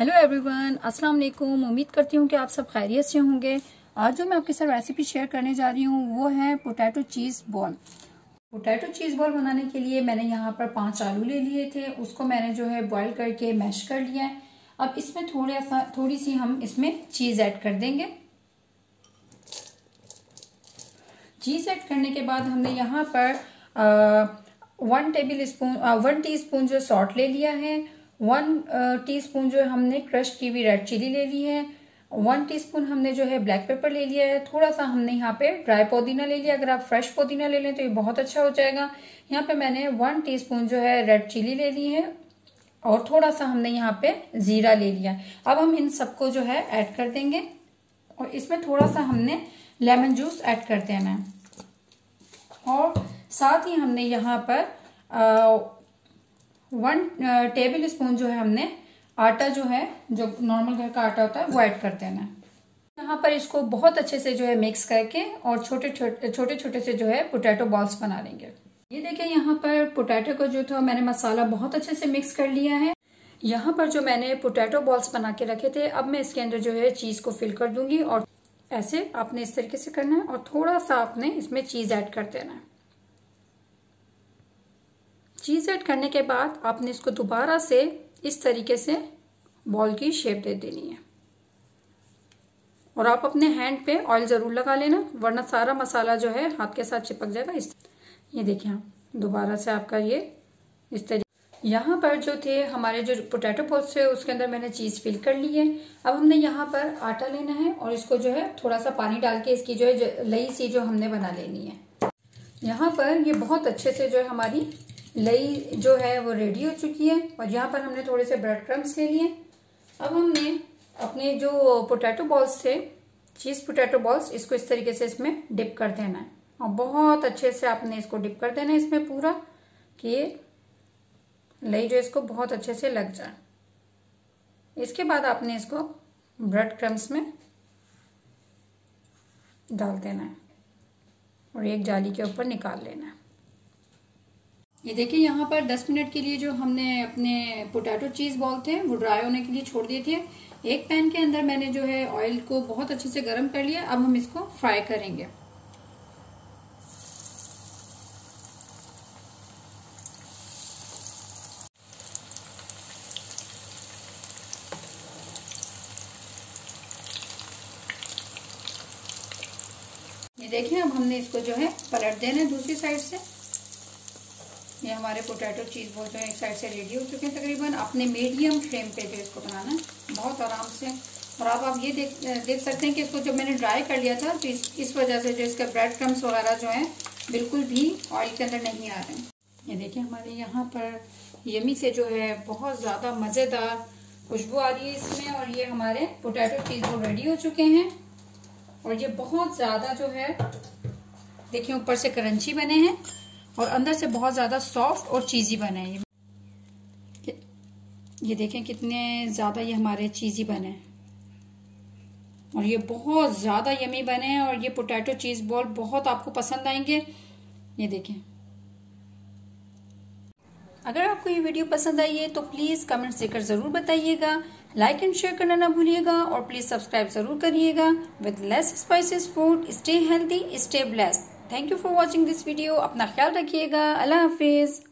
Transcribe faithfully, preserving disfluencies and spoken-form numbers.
Hello everyone, अस्सलाम वालेकुम। उम्मीद करती हूँ कि आप सब खैरियत से होंगे। आज जो मैं आपके साथ रेसिपी शेयर करने जा रही हूँ वो है potato cheese ball. Potato cheese ball बनाने के लिए मैंने यहाँ पर पांच आलू ले लिए थे, उसको मैंने जो है बॉईल करके मैश कर लिया है। अब इसमें थोड़ा सा थोड़ी सी हम इसमें चीज़ ऐड कर देंगे। चीज़ ऐड करने के बाद हमने यहाँ पर आ, वन टेबल स्पून आ, वन टी स्पून जो सॉल्ट ले लिया है, वन टीस्पून जो है हमने क्रश की हुई रेड चिली ले ली है, वन टीस्पून हमने जो है ब्लैक पेपर ले लिया है, थोड़ा सा हमने यहाँ पे ड्राई पुदीना ले लिया। अगर आप फ्रेश पुदीना ले लें तो ये बहुत अच्छा हो जाएगा। यहाँ पे मैंने वन टीस्पून जो है रेड चिली ले ली है और थोड़ा सा हमने यहाँ पे जीरा ले लिया। अब हम इन सबको जो है ऐड कर देंगे और इसमें थोड़ा सा हमने लेमन जूस ऐड कर देना है। और साथ ही हमने यहाँ पर आ, वन टेबल स्पून जो है हमने आटा जो है जो नॉर्मल घर का आटा होता है वो ऐड कर देना है। यहाँ पर इसको बहुत अच्छे से जो है मिक्स करके और छोटे छोटे छोटे छोटे से जो है पोटैटो बॉल्स बना लेंगे। ये देखिए यहाँ पर पोटैटो को जो था मैंने मसाला बहुत अच्छे से मिक्स कर लिया है। यहाँ पर जो मैंने पोटैटो बॉल्स बना के रखे थे, अब मैं इसके अंदर जो है चीज़ को फिल कर दूंगी। और ऐसे आपने इस तरीके से करना है और थोड़ा सा आपने इसमें चीज़ ऐड कर देना है। चीज़ ऐड करने के बाद आपने इसको दोबारा से इस तरीके से बॉल की शेप दे देनी है। और आप अपने हैंड पे ऑयल ज़रूर लगा लेना, वरना सारा मसाला जो है हाथ के साथ चिपक जाएगा। इस ये देखिए दोबारा से आपका ये इस तरीके। यहाँ पर जो थे हमारे जो पोटैटो बॉल्स थे उसके अंदर मैंने चीज़ फिल कर ली है। अब हमने यहाँ पर आटा लेना है और इसको जो है थोड़ा सा पानी डाल के इसकी जो है लई सी जो हमने बना लेनी है। यहाँ पर ये बहुत अच्छे से जो है हमारी लई जो है वो रेडी हो चुकी है। और यहाँ पर हमने थोड़े से ब्रेड क्रम्स ले लिए। अब हमने अपने जो पोटैटो बॉल्स थे, चीज़ पोटैटो बॉल्स, इसको इस तरीके से इसमें डिप कर देना है और बहुत अच्छे से आपने इसको डिप कर देना है इसमें पूरा, कि ये लई जो इसको बहुत अच्छे से लग जाए। इसके बाद आपने इसको ब्रेड क्रम्स में डाल देना है और एक जाली के ऊपर निकाल लेना है। ये देखिए यहाँ पर दस मिनट के लिए जो हमने अपने पोटैटो चीज़ बॉल थे वो ड्राई होने के लिए छोड़ दिए थे। एक पैन के अंदर मैंने जो है ऑयल को बहुत अच्छे से गर्म कर लिया। अब हम इसको फ्राई करेंगे। ये देखिए अब हमने इसको जो है पलट देना है दूसरी साइड से। ये हमारे पोटैटो चीज़ बॉल जो है एक साइड से रेडी हो चुके हैं तकरीबन। अपने मीडियम फ्लेम पे जो इसको बनाना है बहुत आराम से। और अब आप, आप ये देख देख सकते हैं कि इसको जब मैंने ड्राई कर लिया था तो इस इस वजह से जो इसके ब्रेड क्रम्स वगैरह जो हैं बिल्कुल भी ऑयल के अंदर नहीं आ रहे हैं। ये देखिए हमारे यहाँ पर यमी से जो है बहुत ज़्यादा मज़ेदार खुशबू आ रही है इसमें। और ये हमारे पोटैटो चीज़ बॉल रेडी हो चुके हैं। और ये बहुत ज़्यादा जो है देखिए ऊपर से क्रंची बने हैं और अंदर से बहुत ज़्यादा सॉफ्ट और चीज़ी बने हैं। ये देखें कितने ज़्यादा ये हमारे चीज़ी बने हैं और ये बहुत ज़्यादा यमी बने हैं। और ये पोटैटो चीज़ बॉल बहुत आपको पसंद आएंगे। ये देखें, अगर आपको ये वीडियो पसंद आई है तो प्लीज़ कमेंट देकर ज़रूर बताइएगा। लाइक एंड शेयर करना ना भूलिएगा और प्लीज़ सब्सक्राइब ज़रूर करिएगा। With less spices food, stay healthy, stay blessed. Thank you for watching this video. अपना ख्याल रखिएगा। अल्लाह हाफिज़।